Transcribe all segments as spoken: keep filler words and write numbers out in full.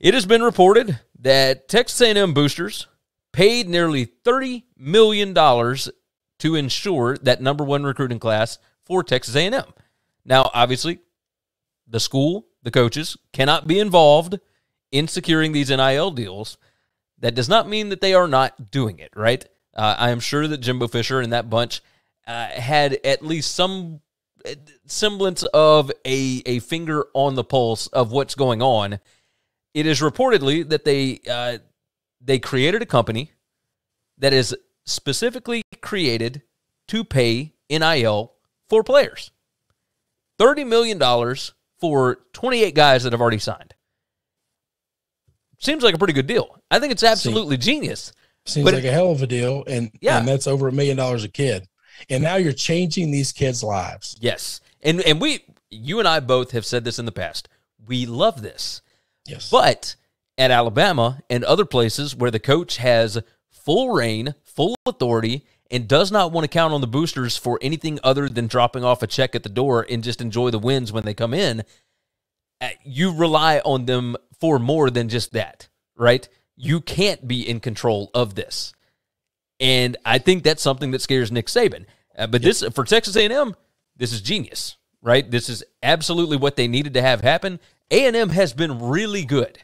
It has been reported that Texas A and M boosters paid nearly thirty million dollars to ensure that number one recruiting class for Texas A and M. Now, obviously, the school, the coaches, cannot be involved in securing these N I L deals. That does not mean that they are not doing it, right? Uh, I am sure that Jimbo Fisher and that bunch uh, had at least some semblance of a, a finger on the pulse of what's going on. It is reportedly that they uh, they created a company that is specifically created to pay N I L for players. thirty million dollars for twenty-eight guys that have already signed. Seems like a pretty good deal. I think it's absolutely seems, genius. Seems like it, a hell of a deal, and, yeah. and that's over a million dollars a kid. And now you're changing these kids' lives. Yes, and and we, you and I both have said this in the past. We love this. Yes. But at Alabama and other places where the coach has full reign, full authority, and does not want to count on the boosters for anything other than dropping off a check at the door and just enjoy the wins when they come in, you rely on them for more than just that, right? You can't be in control of this. And I think that's something that scares Nick Saban. Uh, but yep. this for Texas A and M, this is genius, right? This is absolutely what they needed to have happen. A and M has been really good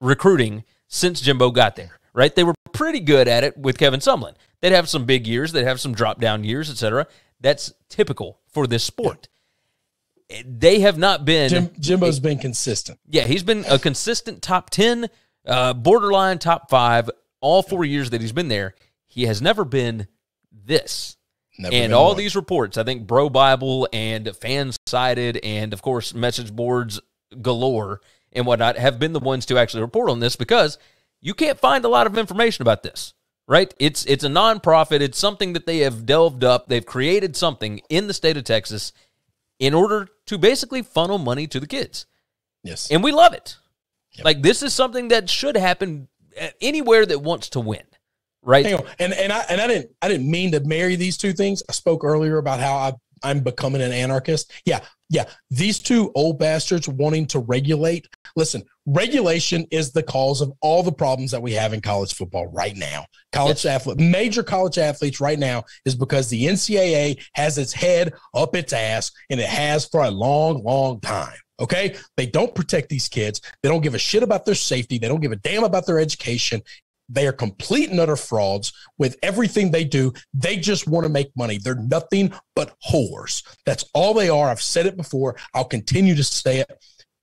recruiting since Jimbo got there, right? They were pretty good at it with Kevin Sumlin. They'd have some big years. They'd have some drop-down years, et cetera. That's typical for this sport. Yeah. They have not been... Jim, Jimbo's a, been consistent. Yeah, he's been a consistent top ten, uh, borderline top five, all four yeah. years that he's been there. He has never been this. Never and been all one. These reports, I think Bro Bible and Fan-Sided and, of course, message boards galore and whatnot have been the ones to actually report on this, because you can't find a lot of information about this, right? It's it's a nonprofit. It's something that they have delved up. They've created something in the state of Texas in order to basically funnel money to the kids. Yes. And we love it. Yep. Like, this is something that should happen anywhere that wants to win. Right. Hang on. And and I and I didn't I didn't mean to marry these two things. I spoke earlier about how I I'm becoming an anarchist. Yeah. Yeah. These two old bastards wanting to regulate. Listen, regulation is the cause of all the problems that we have in college football right now. College yes. athlete, major college athletes right now is because the N C double A has its head up its ass, and it has for a long, long time. Okay. They don't protect these kids. They don't give a shit about their safety. They don't give a damn about their education. They are complete and utter frauds with everything they do. They just want to make money. They're nothing but whores. That's all they are. I've said it before. I'll continue to say it.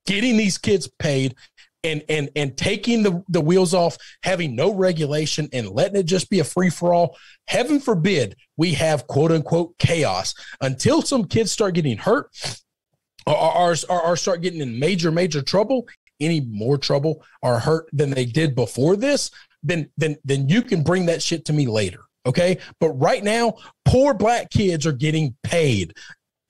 Getting these kids paid and and and taking the, the wheels off, having no regulation and letting it just be a free-for-all. Heaven forbid we have quote-unquote chaos until some kids start getting hurt or, or, or, or start getting in major, major trouble, any more trouble or hurt than they did before this. Then, then, then you can bring that shit to me later, okay? But right now, poor black kids are getting paid.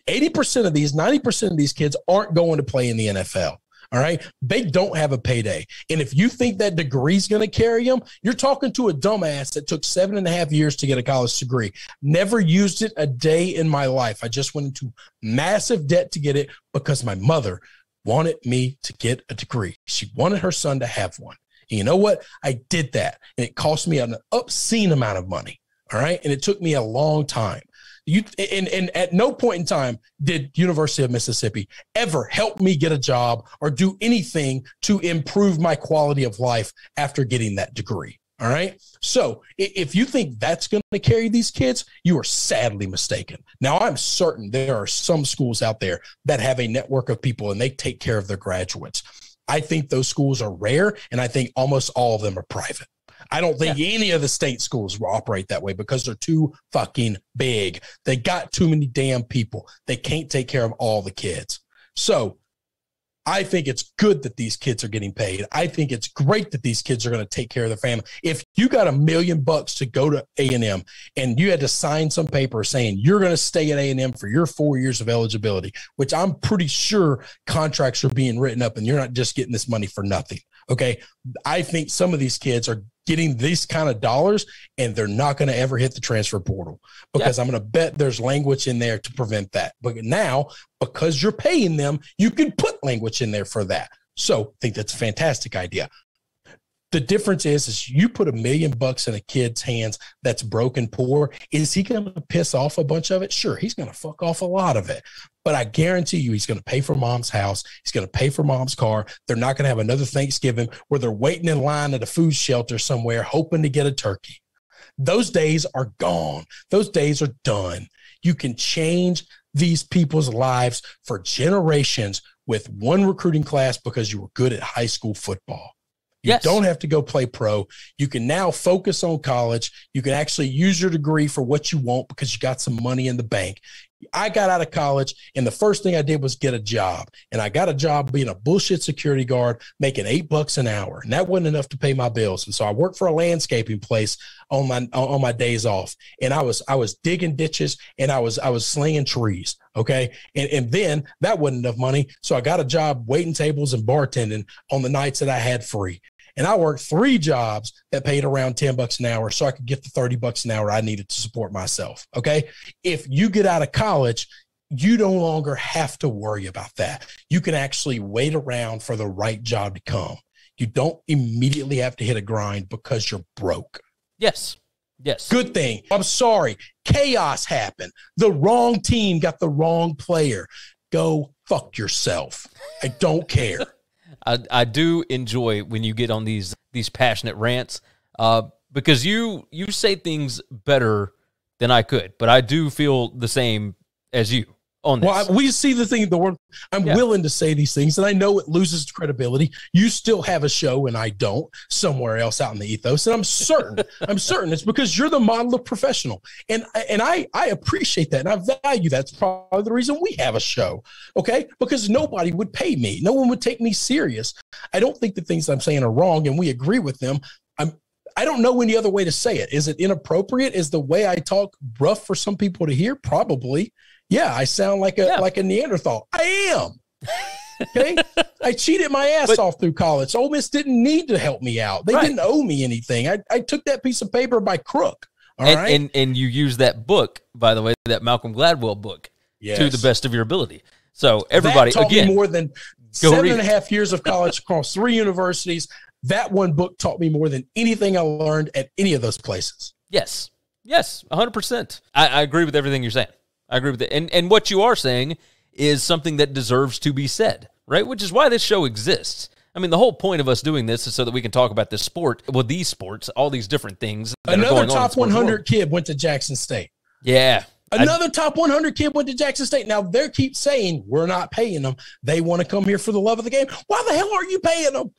eighty percent of these, ninety percent of these kids aren't going to play in the N F L, all right? They don't have a payday. And if you think that degree's going to carry them, you're talking to a dumbass that took seven and a half years to get a college degree. Never used it a day in my life. I just went into massive debt to get it because my mother wanted me to get a degree. She wanted her son to have one. You know what? I did that, and it cost me an obscene amount of money, all right? And it took me a long time. You and, and at no point in time did University of Mississippi ever help me get a job or do anything to improve my quality of life after getting that degree, all right? So if you think that's going to carry these kids, you are sadly mistaken. Now, I'm certain there are some schools out there that have a network of people, and they take care of their graduates. I think those schools are rare, and I think almost all of them are private. I don't think yeah. any of the state schools will operate that way because they're too fucking big. They got too many damn people. They can't take care of all the kids. So I think it's good that these kids are getting paid. I think it's great that these kids are going to take care of their family. If you got a million bucks to go to A and M and you had to sign some paper saying you're going to stay at A and M for your four years of eligibility, which I'm pretty sure contracts are being written up and you're not just getting this money for nothing. Okay. I think some of these kids are getting these kind of dollars and they're not going to ever hit the transfer portal because yeah. I'm going to bet there's language in there to prevent that. But now, because you're paying them, you can put language in there for that. So I think that's a fantastic idea. The difference is, is you put a million bucks in a kid's hands that's broken poor. Is he going to piss off a bunch of it? Sure, he's going to fuck off a lot of it. But I guarantee you he's going to pay for mom's house. He's going to pay for mom's car. They're not going to have another Thanksgiving where they're waiting in line at a food shelter somewhere hoping to get a turkey. Those days are gone. Those days are done. You can change these people's lives for generations with one recruiting class because you were good at high school football. You yes. don't have to go play pro. You can now focus on college. You can actually use your degree for what you want because you got some money in the bank. I got out of college, and the first thing I did was get a job. And I got a job being a bullshit security guard, making eight bucks an hour. And that wasn't enough to pay my bills. And so I worked for a landscaping place on my on my days off. And I was I was digging ditches, and I was I was slinging trees. Okay. And, and then that wasn't enough money. So I got a job waiting tables and bartending on the nights that I had free. And I worked three jobs that paid around ten bucks an hour so I could get the thirty bucks an hour I needed to support myself. Okay. If you get out of college, you no longer have to worry about that. You can actually wait around for the right job to come. You don't immediately have to hit a grind because you're broke. Yes. Yes. Good thing. I'm sorry. Chaos happened. The wrong team got the wrong player. Go fuck yourself. I don't care. I, I do enjoy when you get on these these passionate rants uh, because you you say things better than I could, but I do feel the same as you on this. Well, I, we see the thing, the world. I'm yeah. willing to say these things, and I know it loses credibility. You still have a show, and I don't, somewhere else out in the ethos, and I'm certain, I'm certain it's because you're the model of professional, and and I I appreciate that, and I value that. That's probably the reason we have a show, okay? Because nobody would pay me, no one would take me serious. I don't think the things I'm saying are wrong, and we agree with them. I'm I don't know any other way to say it. Is it inappropriate? Is the way I talk rough for some people to hear? Probably. Yeah, I sound like a yeah. like a Neanderthal. I am. Okay, I cheated my ass but, off through college. Ole Miss didn't need to help me out. They right. didn't owe me anything. I, I took that piece of paper by crook. All and, right, and and you use that book, by the way, that Malcolm Gladwell book, yes. to the best of your ability. So everybody that taught again, me more than seven and a half years of college across three universities. That one book taught me more than anything I learned at any of those places. Yes, yes, a hundred percent. I agree with everything you're saying. I agree with that. And and what you are saying is something that deserves to be said, right? Which is why this show exists. I mean, the whole point of us doing this is so that we can talk about this sport, well, these sports, all these different things. Another top one hundred kid went to Jackson State. Yeah. Another top one hundred kid went to Jackson State. Now, they keep saying, we're not paying them. They want to come here for the love of the game. Why the hell are you paying them?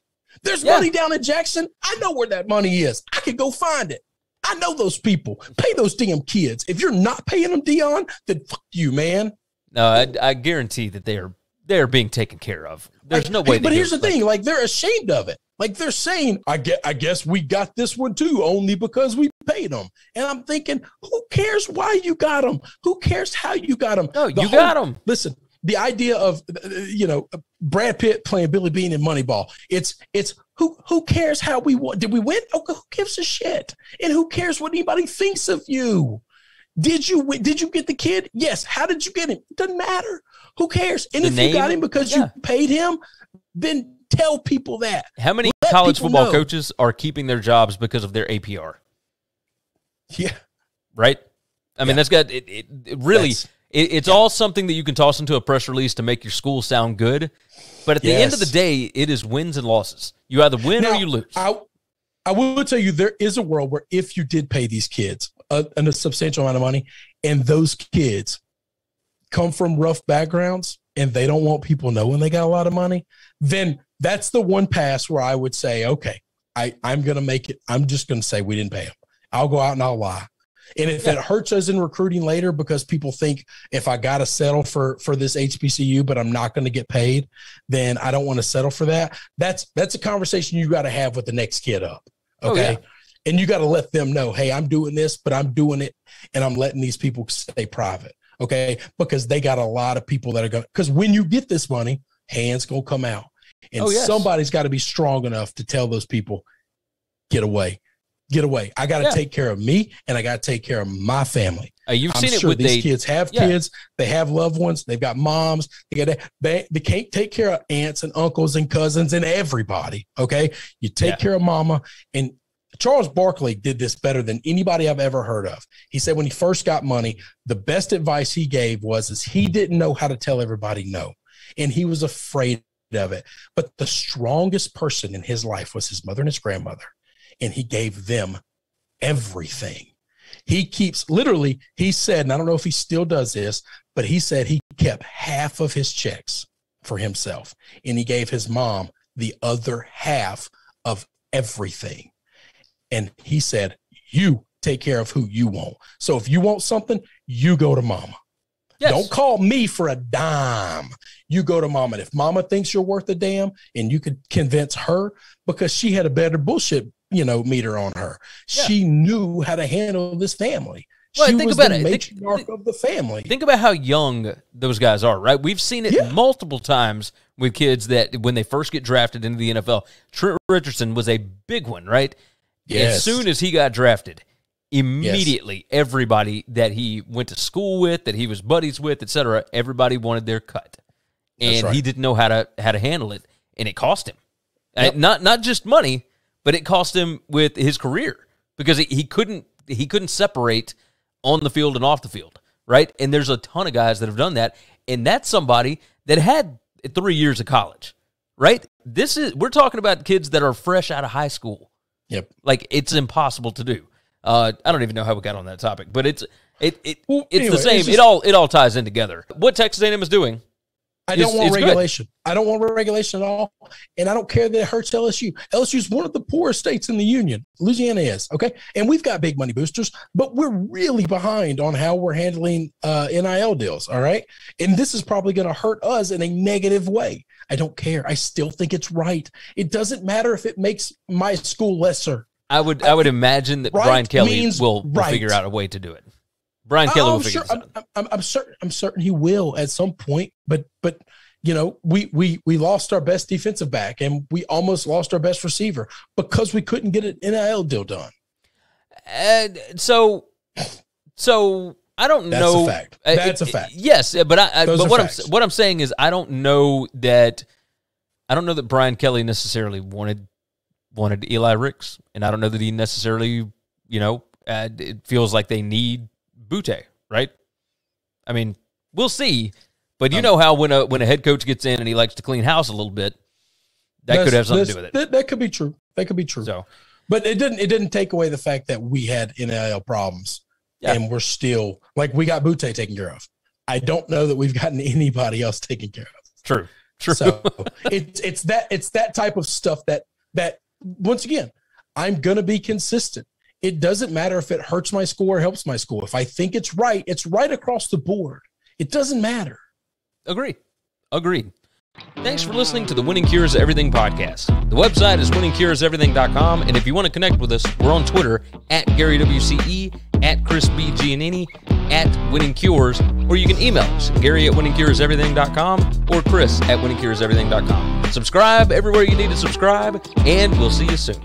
There's yeah. money down in Jackson. I know where that money is. I could go find it. I know those people. Pay those damn kids. If you're not paying them, Dion, then fuck you, man. No, I, I guarantee that they are they are being taken care of. There's I, no way. But here's the like, thing: like they're ashamed of it. Like they're saying, I guess, I guess we got this one too, only because we paid them. And I'm thinking, who cares why you got them? Who cares how you got them? No, the you whole, got them. Listen, the idea of you know Brad Pitt playing Billy Bean in Moneyball. It's it's. Who who cares how we won? Did we win? Oh, who gives a shit? And who cares what anybody thinks of you? Did you did you get the kid? Yes. How did you get him? It doesn't matter. Who cares? And the if name, you got him because yeah. you paid him, then tell people that. How many Let college football know. coaches are keeping their jobs because of their A P R? Yeah. Right? I yeah. mean, that's got it, it, it really – It, it's yeah. all something that you can toss into a press release to make your school sound good. But at yes. the end of the day, it is wins and losses. You either win now, or you lose. I, I will tell you, there is a world where if you did pay these kids a, a substantial amount of money and those kids come from rough backgrounds and they don't want people knowing they got a lot of money, then that's the one pass where I would say, okay, I, I'm going to make it. I'm just going to say we didn't pay them. I'll go out and I'll lie. And if yeah. it hurts us in recruiting later because people think if I got to settle for for this H B C U, but I'm not going to get paid, then I don't want to settle for that. That's that's a conversation you got to have with the next kid up. Okay. Oh, yeah. And you got to let them know, hey, I'm doing this, but I'm doing it. And I'm letting these people stay private. Okay. Because they got a lot of people that are going to, because when you get this money, hands going to come out. And oh, yes. somebody's got to be strong enough to tell those people, get away. get away. I got to yeah. take care of me, and I got to take care of my family. Uh, you've I'm seen sure it with these they, kids have yeah. kids. They have loved ones. They've got moms. They got they, they can't take care of aunts and uncles and cousins and everybody. Okay, you take yeah. care of mama. And Charles Barkley did this better than anybody I've ever heard of. He said when he first got money, the best advice he gave was is he didn't know how to tell everybody no, and he was afraid of it. But the strongest person in his life was his mother and his grandmother, and he gave them everything. He keeps literally, he said, and I don't know if he still does this, but he said he kept half of his checks for himself, and he gave his mom the other half of everything. And he said, you take care of who you want. So if you want something, you go to mama. Yes. Don't call me for a dime. You go to mama. And if mama thinks you're worth a damn, and you could convince her, because she had a better bullshit, you know, meter on her. Yeah. She knew how to handle this family. Well, she think was about the it. matriarch think, of the family. Think about how young those guys are, right? We've seen it yeah. multiple times with kids that when they first get drafted into the N F L. Trent Richardson was a big one, right? Yes. As soon as he got drafted, immediately yes. everybody that he went to school with, that he was buddies with, et cetera, everybody wanted their cut. And right. he didn't know how to how to handle it, and it cost him. Yep. And not not just money, but it cost him with his career, because he, he couldn't he couldn't separate on the field and off the field, right? And there's a ton of guys that have done that, and that's somebody that had three years of college, right? This is we're talking about kids that are fresh out of high school. Yep. Like, it's impossible to do. Uh, I don't even know how we got on that topic, but it's it it well, it's anyway, the same. It's just, it all it all ties in together. What Texas A and M is doing. I don't it's, want it's regulation. Good. I don't want regulation at all, and I don't care that it hurts L S U. L S U is one of the poorest states in the union. Louisiana is, okay? And we've got big money boosters, but we're really behind on how we're handling uh, N I L deals, all right? And this is probably going to hurt us in a negative way. I don't care. I still think it's right. It doesn't matter if it makes my school lesser. I would I, I would imagine that right Brian Kelly will, will right. figure out a way to do it. Brian Kelly will figure sure, this out. I'm, I'm, I'm certain. I'm certain he will at some point. But but you know, we we we lost our best defensive back, and we almost lost our best receiver because we couldn't get an N I L deal done. And so so I don't That's know. A fact. That's it, a fact. Yes, but I. I but what facts. I'm what I'm saying is I don't know that I don't know that Brian Kelly necessarily wanted wanted Eli Ricks, and I don't know that he necessarily you know uh, it feels like they need Bute, right? I mean, we'll see, but you um, know how when a when a head coach gets in and he likes to clean house a little bit, that could have something to do with it. That, that could be true. That could be true. So, but it didn't it didn't take away the fact that we had N I L problems, yeah. and we're still like we got Bute taken care of. I don't know that we've gotten anybody else taken care of. True, true. So it's it's that it's that type of stuff that that once again, I'm gonna be consistent. It doesn't matter if it hurts my school or helps my school. If I think it's right, it's right across the board. It doesn't matter. Agree. Agreed. Thanks for listening to the Winning Cures Everything podcast. The website is winning cures everything dot com, and if you want to connect with us, we're on Twitter at Gary W C E, at Chris B. Giannini, at Winning Cures, or you can email us, Gary at winning cures everything dot com or Chris at winning cures everything dot com. Subscribe everywhere you need to subscribe, and we'll see you soon.